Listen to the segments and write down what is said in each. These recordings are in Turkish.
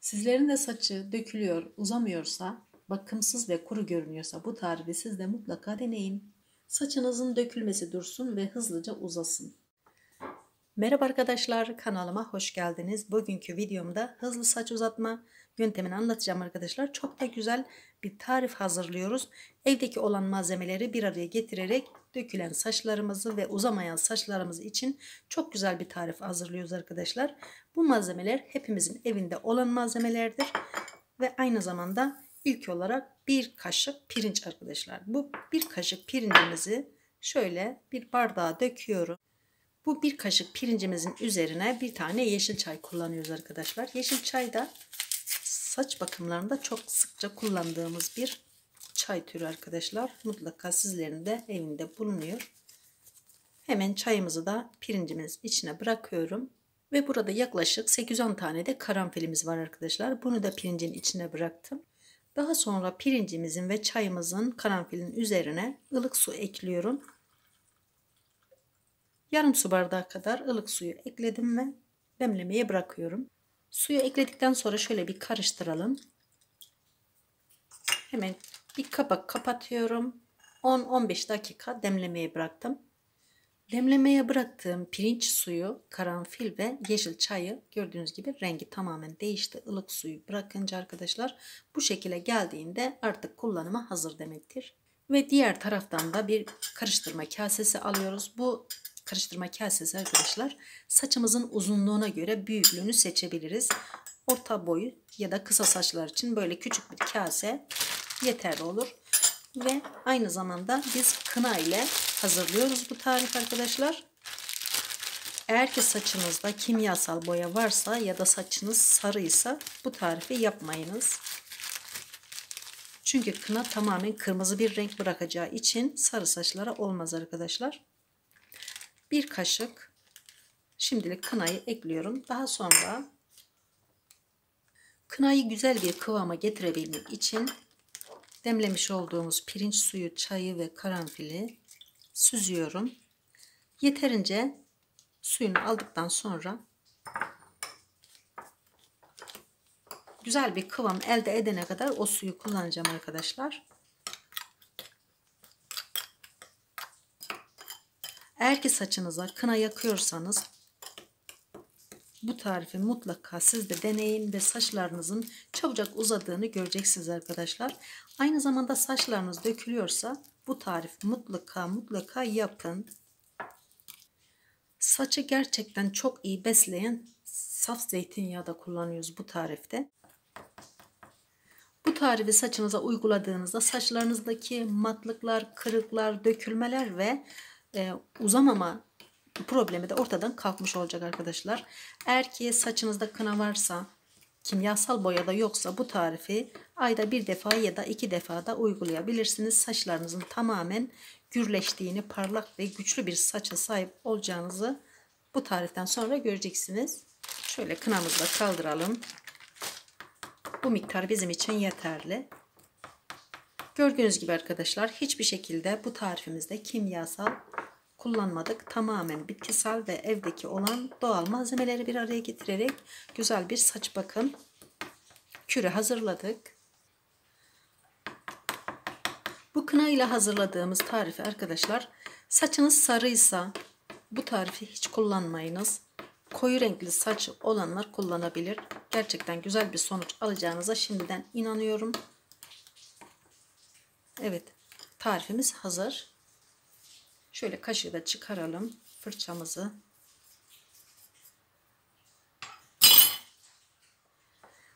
Sizlerin de saçı dökülüyor, uzamıyorsa, bakımsız ve kuru görünüyorsa bu tarifi siz de mutlaka deneyin. Saçınızın dökülmesi dursun ve hızlıca uzasın. Merhaba arkadaşlar, kanalıma hoş geldiniz. Bugünkü videomda hızlı saç uzatma yöntemini anlatacağım arkadaşlar. Çok da güzel bir tarif hazırlıyoruz. Evdeki olan malzemeleri bir araya getirerek dökülen saçlarımızı ve uzamayan saçlarımız için çok güzel bir tarif hazırlıyoruz arkadaşlar. Bu malzemeler hepimizin evinde olan malzemelerdir. Ve aynı zamanda ilk olarak bir kaşık pirinç arkadaşlar. Bu bir kaşık pirincimizi şöyle bir bardağa döküyorum. Bu bir kaşık pirincimizin üzerine bir tane yeşil çay kullanıyoruz arkadaşlar. Yeşil çay da saç bakımlarında çok sıkça kullandığımız bir çay türü arkadaşlar. Mutlaka sizlerin de evinde bulunuyor. Hemen çayımızı da pirincimiz içine bırakıyorum. Ve burada yaklaşık 8-10 tane de karanfilimiz var arkadaşlar. Bunu da pirincin içine bıraktım. Daha sonra pirincimizin ve çayımızın karanfilin üzerine ılık su ekliyorum. Yarım su bardağı kadar ılık suyu ekledim ve demlemeye bırakıyorum. Suyu ekledikten sonra şöyle bir karıştıralım. Hemen bir kapak kapatıyorum. 10-15 dakika demlemeye bıraktım. Demlemeye bıraktığım pirinç suyu, karanfil ve yeşil çayı gördüğünüz gibi rengi tamamen değişti. Ilık suyu bırakınca arkadaşlar bu şekilde geldiğinde artık kullanıma hazır demektir. Ve diğer taraftan da bir karıştırma kasesi alıyoruz. Bu karıştırma kasesi arkadaşlar saçımızın uzunluğuna göre büyüklüğünü seçebiliriz. Orta boyu ya da kısa saçlar için böyle küçük bir kase yeterli olur. Ve aynı zamanda biz kına ile hazırlıyoruz bu tarif arkadaşlar. Eğer ki saçınızda kimyasal boya varsa ya da saçınız sarıysa bu tarifi yapmayınız. Çünkü kına tamamen kırmızı bir renk bırakacağı için sarı saçlara olmaz arkadaşlar. Bir kaşık şimdilik kınayı ekliyorum. Daha sonra kınayı güzel bir kıvama getirebilmek için demlemiş olduğumuz pirinç suyu, çayı ve karanfili süzüyorum. Yeterince suyunu aldıktan sonra güzel bir kıvam elde edene kadar o suyu kullanacağım arkadaşlar. Eğer ki saçınıza kına yakıyorsanız bu tarifi mutlaka siz de deneyin ve saçlarınızın çabucak uzadığını göreceksiniz arkadaşlar. Aynı zamanda saçlarınız dökülüyorsa bu tarif mutlaka yapın. Saçı gerçekten çok iyi besleyen saf zeytinyağı da kullanıyoruz bu tarifte. Bu tarifi saçınıza uyguladığınızda saçlarınızdaki matlıklar, kırıklar, dökülmeler ve uzamama problemi de ortadan kalkmış olacak arkadaşlar. Eğer ki saçınızda kına varsa, kimyasal boyada yoksa bu tarifi ayda bir defa ya da iki defa da uygulayabilirsiniz. Saçlarınızın tamamen gürleştiğini, parlak ve güçlü bir saça sahip olacağınızı bu tariften sonra göreceksiniz. Şöyle kınamızı da kaldıralım. Bu miktar bizim için yeterli. Gördüğünüz gibi arkadaşlar hiçbir şekilde bu tarifimizde kimyasal kullanmadık. Tamamen bitkisel ve evdeki olan doğal malzemeleri bir araya getirerek güzel bir saç bakım kürü hazırladık. Bu kına ile hazırladığımız tarifi arkadaşlar saçınız sarıysa bu tarifi hiç kullanmayınız. Koyu renkli saç olanlar kullanabilir. Gerçekten güzel bir sonuç alacağınıza şimdiden inanıyorum. Evet, tarifimiz hazır. Şöyle kaşığı da çıkaralım, fırçamızı.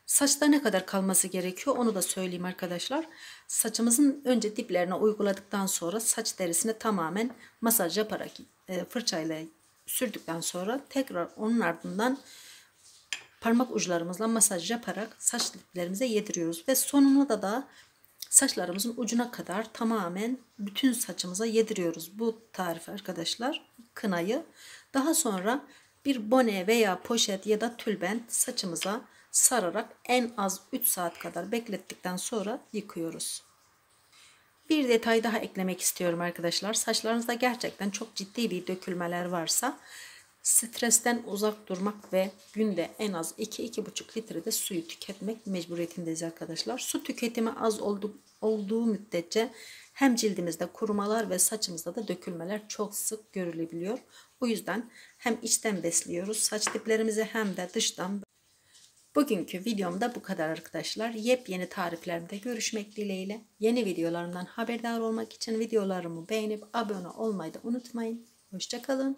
Saçta ne kadar kalması gerekiyor onu da söyleyeyim arkadaşlar. Saçımızın önce diplerine uyguladıktan sonra saç derisine tamamen masaj yaparak fırçayla sürdükten sonra tekrar onun ardından parmak uçlarımızla masaj yaparak saç diplerimize yediriyoruz ve sonuna da saçlarımızın ucuna kadar tamamen bütün saçımıza yediriyoruz bu tarifi arkadaşlar, kınayı. Daha sonra bir bone veya poşet ya da tülbent saçımıza sararak en az 3 saat kadar beklettikten sonra yıkıyoruz. Bir detay daha eklemek istiyorum arkadaşlar. Saçlarınızda gerçekten çok ciddi bir dökülmeler varsa stresten uzak durmak ve günde en az 2-2,5 litre de suyu tüketmek mecburiyetindeyiz arkadaşlar. Su tüketimi az olduğu müddetçe hem cildimizde kurumalar ve saçımızda da dökülmeler çok sık görülebiliyor. O yüzden hem içten besliyoruz saç diplerimizi hem de dıştan. Bugünkü videomda bu kadar arkadaşlar. Yepyeni tariflerimde görüşmek dileğiyle. Yeni videolarımdan haberdar olmak için videolarımı beğenip abone olmayı da unutmayın. Hoşça kalın.